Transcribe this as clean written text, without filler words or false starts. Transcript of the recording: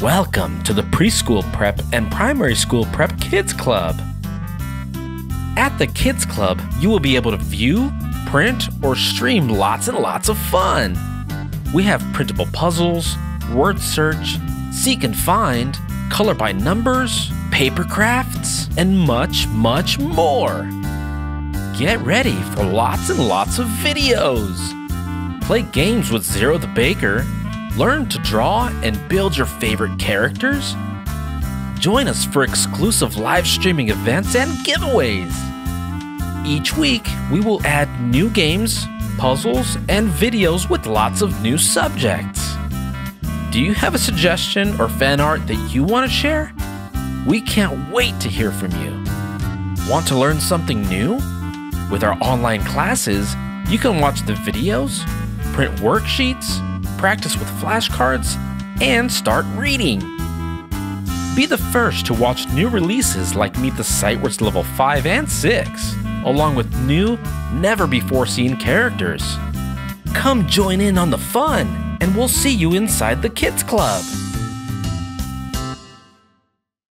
Welcome to the Preschool Prep and Primary School Prep Kids Club. At the Kids Club, you will be able to view, print, or stream lots and lots of fun. We have printable puzzles, word search, seek and find, color by numbers, paper crafts, and much, much more. Get ready for lots and lots of videos. Play games with Zero the Baker. Learn to draw and build your favorite characters. Join us for exclusive live streaming events and giveaways. Each week, we will add new games, puzzles, and videos with lots of new subjects. Do you have a suggestion or fan art that you want to share? We can't wait to hear from you. Want to learn something new? With our online classes, you can watch the videos, print worksheets, practice with flashcards, and start reading. Be the first to watch new releases like Meet the Sightwords Level 5 and 6, along with new, never-before-seen characters. Come join in on the fun, and we'll see you inside the Kids Club.